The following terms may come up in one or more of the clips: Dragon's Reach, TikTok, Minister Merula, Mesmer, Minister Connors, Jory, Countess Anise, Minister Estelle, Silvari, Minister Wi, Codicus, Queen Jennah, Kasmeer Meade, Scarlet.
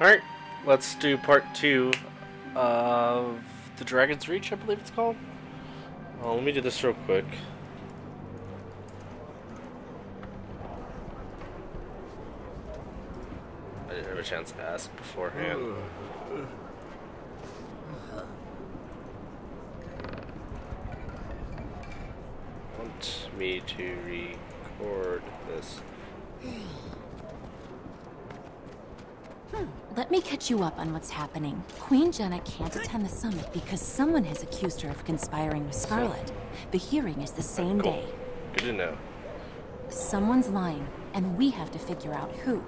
Alright, let's do part 2 of the Dragon's Reach, I believe it's called. Well, let me do this real quick. I didn't have a chance to ask beforehand. Want me to record this? Let me catch you up on what's happening. Queen Jennah can't attend the summit because someone has accused her of conspiring with Scarlet. The hearing is the same day. Good to know. Someone's lying, and we have to figure out who.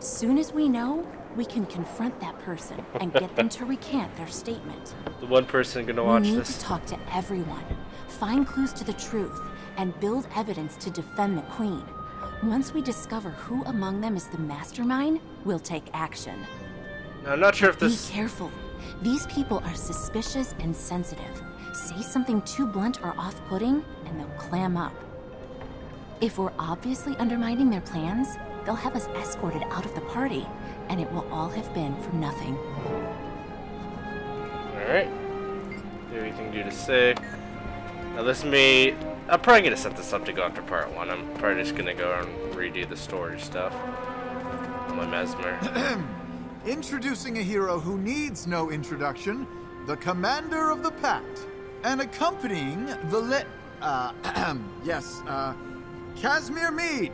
Soon as we know, we can confront that person and get them to recant their statement. The one person gonna watch this. We need to talk to everyone, find clues to the truth, and build evidence to defend the Queen. Once we discover who among them is the mastermind, we'll take action. Now, I'm not sure if this... Be careful. These people are suspicious and sensitive. Say something too blunt or off-putting, and they'll clam up. If we're obviously undermining their plans, they'll have us escorted out of the party, and it will all have been for nothing. Alright. Everything due to say. Now, this may... I'm probably going to set this up to go after part 1. I'm probably just going to go and redo the story stuff. My mesmer. Introducing a hero who needs no introduction, the commander of the pact, and accompanying the Kasmeer Meade.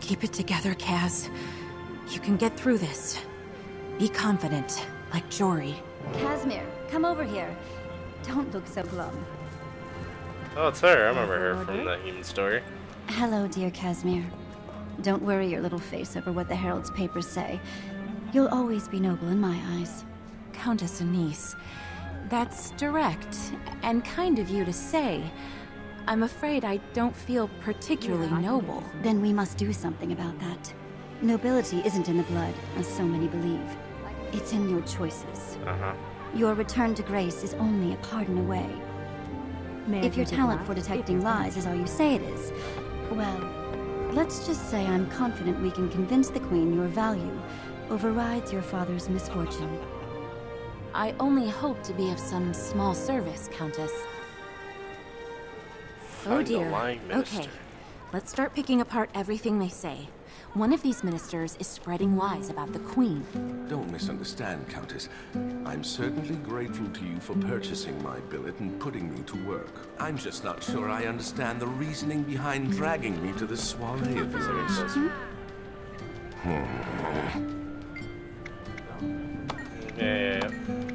Keep it together, Kaz. You can get through this. Be confident, like Jory. Kasmeer, come over here. Don't look so glum. Oh, it's her. I remember her from the Human Story. Hello, dear Kasmeer. Don't worry your little face over what the Herald's papers say. You'll always be noble in my eyes. Countess Anise, that's direct and kind of you to say. I'm afraid I don't feel particularly noble. Then we must do something about that. Nobility isn't in the blood, as so many believe. It's in your choices. Your return to grace is only a pardon away. If your talent for detecting lies is all you say it is, well, let's just say I'm confident we can convince the Queen your value overrides your father's misfortune. I only hope to be of some small service, Countess. Oh dear. Okay, let's start picking apart everything they say. One of these ministers is spreading lies about the Queen. Don't misunderstand, Countess. I'm certainly grateful to you for purchasing my billet and putting me to work. I'm just not sure I understand the reasoning behind dragging me to this soiree of yours.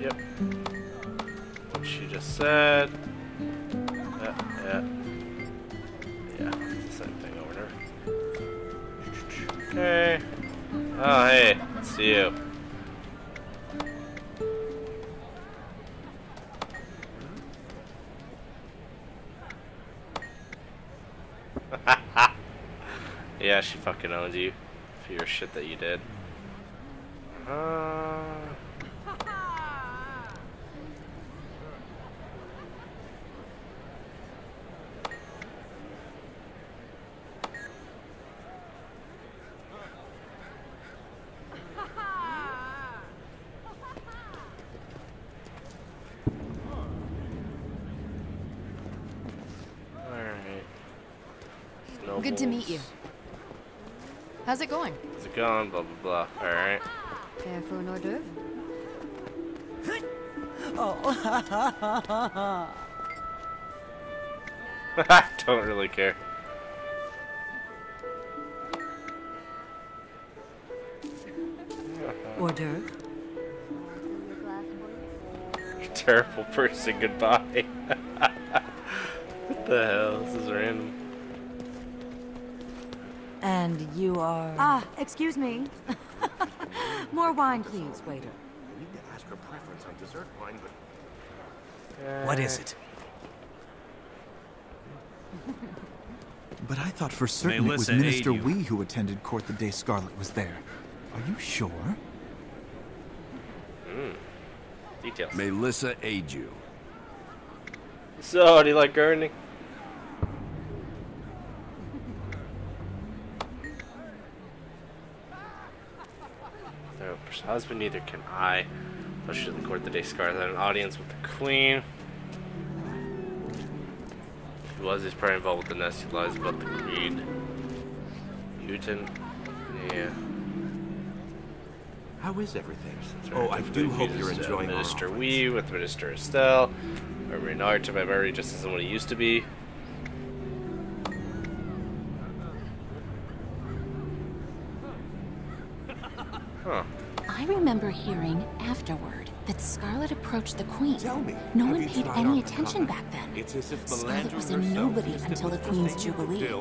Yep. What she just said. It's the same thing. Okay. Oh, hey. See you. Yeah, she fucking owns you for your shit that you did. Good to meet you. How's it going? How's it going? Blah, blah, blah. Alright. Care for an hors d'oeuvre? Oh. I don't really care. Hors d'oeuvre? Terrible person. Goodbye. What the hell? This is random. And you are... Ah, excuse me. More wine, please, waiter. We need to ask her preference on dessert wine, but... What is it? But I thought for certain it was Minister Wi who attended court the day Scarlet was there. Are you sure? Details. May Lissa aid you. So, do you like gardening? Connors' husband, neither can I. Pleasure to the court today, Scarlet had an audience with the Queen. He was, he's probably involved with the nasty lies about the Creed. Newton. Yeah. How is everything? Oh, I do hope you're enjoying Minister Wi with Minister Estelle. Or Renard to my memory just isn't what he used to be. Huh. I remember hearing afterward that Scarlet approached the Queen. Tell me, no one paid any attention back then. It's as if the Scarlet was a nobody until the Queen's Jubilee.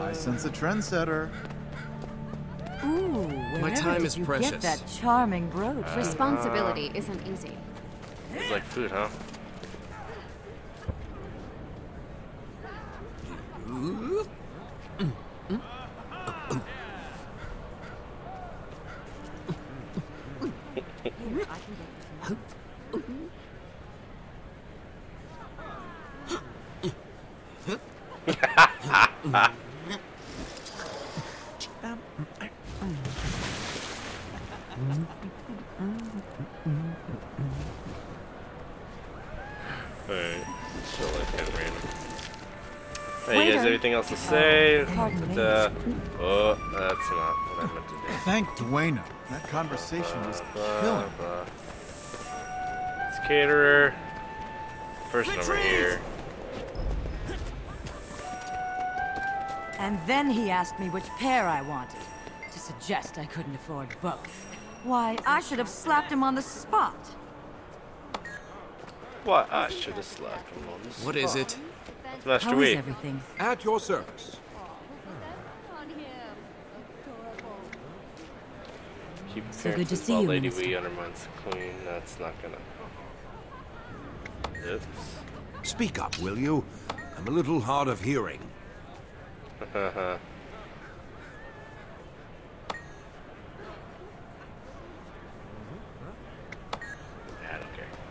I sense a trendsetter. Ooh, my time is precious. Get that charming brooch. Responsibility isn't easy. It's like food, huh? Else to say, but, oh, that's not what I meant to do. Thank Dwayne. That conversation was killing. It's caterer. Person over here. And then he asked me which pair I wanted, to suggest I couldn't afford both. Why, I should have slapped him on the spot. Why, I should have slapped him on the spot. What is it? How is everything? At your service. Keep so good to see you, Lady Wi undermines the Queen. That's not gonna. Oops. Speak up, will you? I'm a little hard of hearing.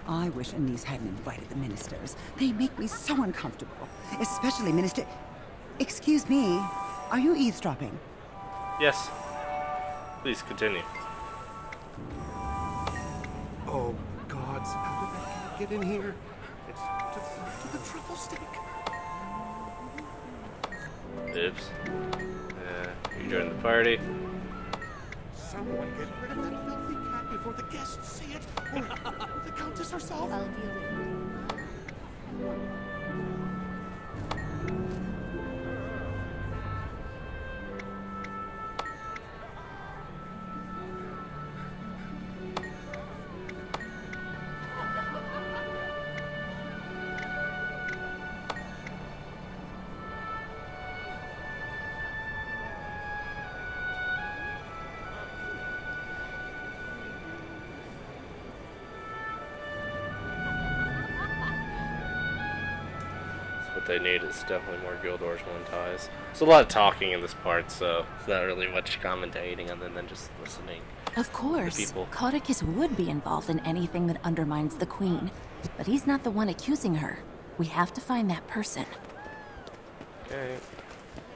I wish Anise hadn't invited the ministers. They make me so uncomfortable. Especially Minister... Excuse me, are you eavesdropping? Yes. Please continue. Oh, gods, how did I get in here? It's to the truffle stick. Oops. You joined the party. Someone get rid of that filthy cat before the guests see it. Or the Countess herself. I'll deal with they need. It's definitely more Guild Wars 1 ties. There's a lot of talking in this part, so it's not really much commentating other than just listening. Of course, Codicus would be involved in anything that undermines the Queen, but he's not the one accusing her. We have to find that person. Okay.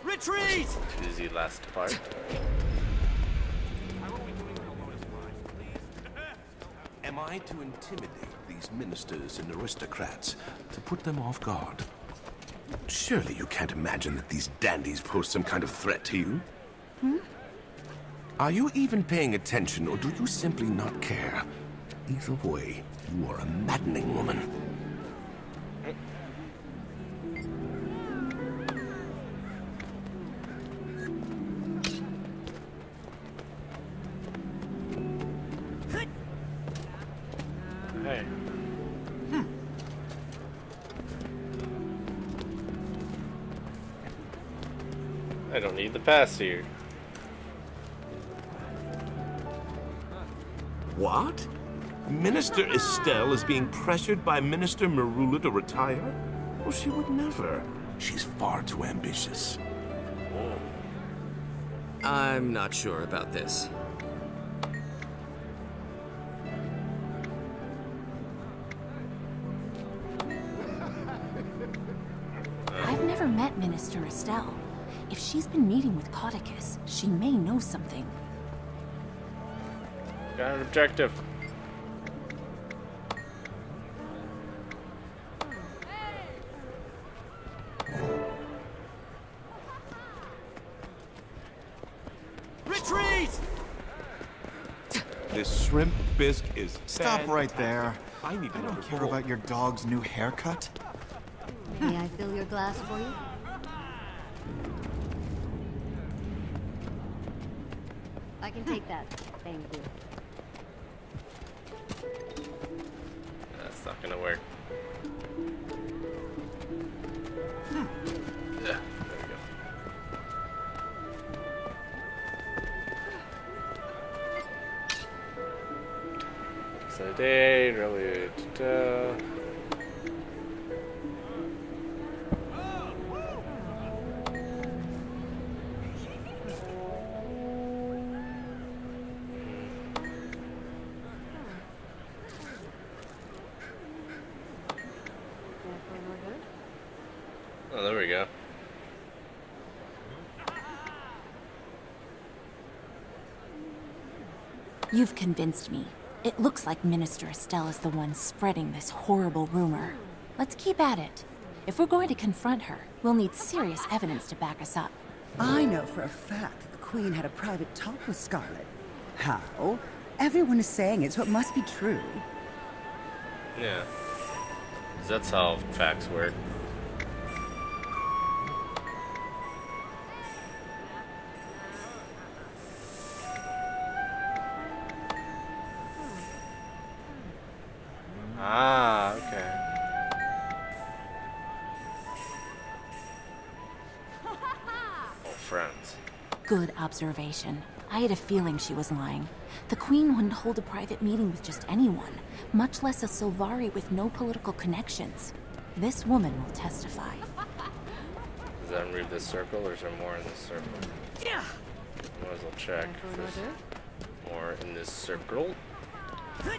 Retreat! Easy last part. Am I to intimidate these ministers and aristocrats to put them off guard? Surely you can't imagine that these dandies pose some kind of threat to you? Hmm? Are you even paying attention, or do you simply not care? Either way, you are a maddening woman. I don't need the pass here. What? Minister Estelle is being pressured by Minister Merula to retire? Well, she would never. She's far too ambitious. Whoa. I'm not sure about this. I've never met Minister Estelle. If she's been meeting with Codicus, she may know something. Got an objective. Retreat! This shrimp bisque is stop fantastic. Right there. I don't care about your dog's new haircut. May I fill your glass for you? I can take that. Thank you. That's not gonna work. Yeah, there we go. So today, really. Oh, there we go. You've convinced me. It looks like Minister Estelle is the one spreading this horrible rumor. Let's keep at it. If we're going to confront her, we'll need serious evidence to back us up. I know for a fact that the Queen had a private talk with Scarlet. How? Everyone is saying it, so it must be true. Yeah. That's how facts work. Ah, okay. Oh, friends. Good observation. I had a feeling she was lying. The Queen wouldn't hold a private meeting with just anyone, much less a Silvari with no political connections. This woman will testify. Does that remove this circle, or is there more in this circle? Yeah. Might as well check. There's more in this circle.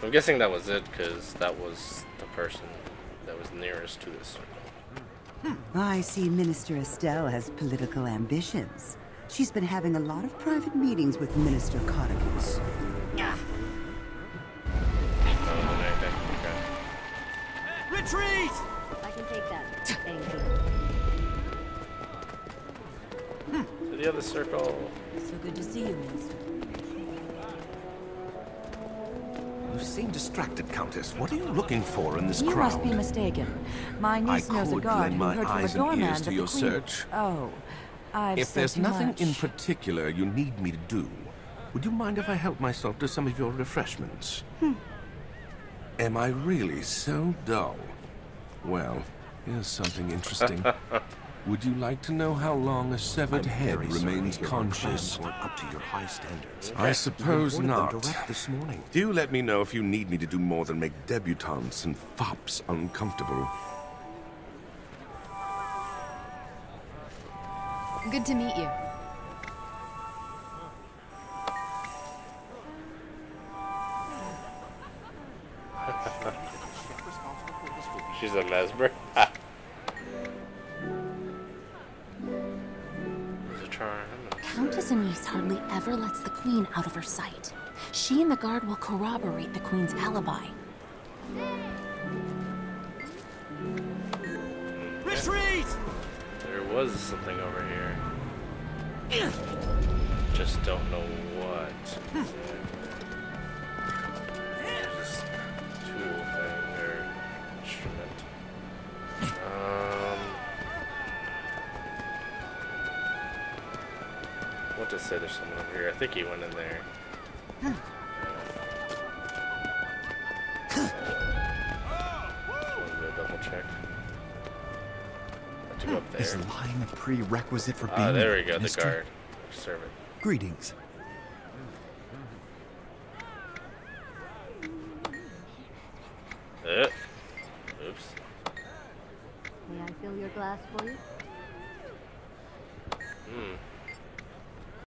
I'm guessing that was it, because that was the person that was nearest to this circle. I see Minister Estelle has political ambitions. She's been having a lot of private meetings with Minister Connors. Retreat! I can take that. Thank you. To the other circle. So good to see you, Minister. You seem distracted, Countess. What are you looking for in this crowd? You must be mistaken. My niece knows a guard who heard from a doorman that the Queen... Oh, I've if there's nothing in particular you need me to do, would you mind if I help myself to some of your refreshments? Am I really so dull? Well, here's something interesting. Would you like to know how long a severed head remains conscious? Up to your high standards. I suppose not. This morning. Do let me know if you need me to do more than make debutantes and fops uncomfortable. Good to meet you. She's a mesmer. Countess Anise hardly ever lets the Queen out of her sight. She and the guard will corroborate the Queen's alibi. Retreat! There was something over here. Just don't know what. Just a tool thing or instrument. What to say? There's someone over here. I think he went in there. Let me double check. Have to go up there. Is lying a prerequisite for being? Ah, there we go. The guard, servant. Greetings. Oops. May I fill your glass for you?